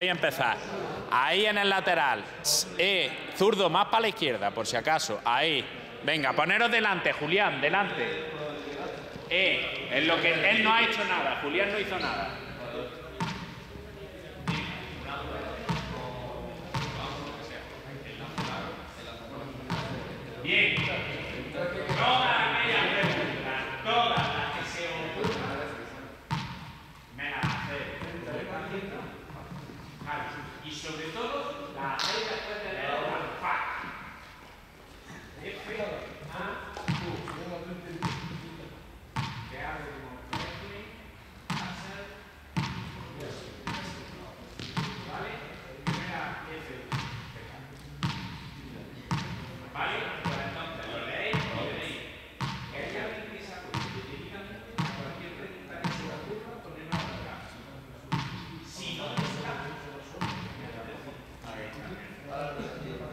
Y empezar. Ahí en el lateral. Zurdo más para la izquierda, por si acaso. Ahí. Venga, poneros delante, Julián, delante. En lo que él no ha hecho nada. Julián no hizo nada. Bien. Y sobre todo, la hacer después de leer la fac. Thank you.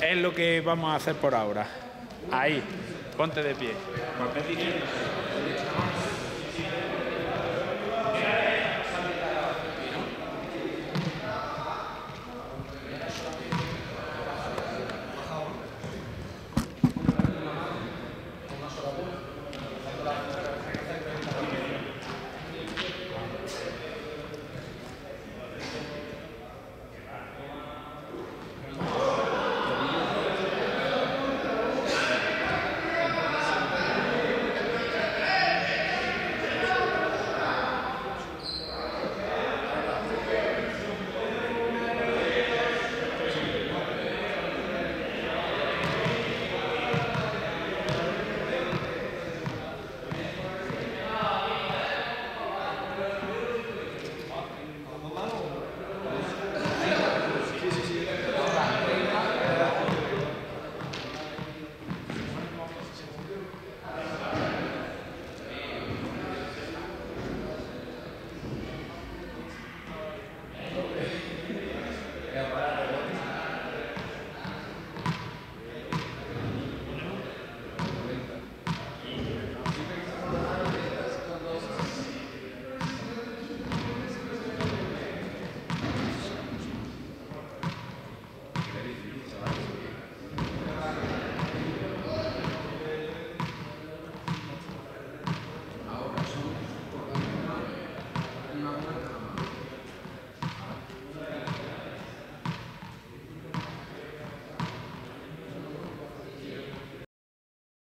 Es lo que vamos a hacer por ahora. Ahí, ponte de pie.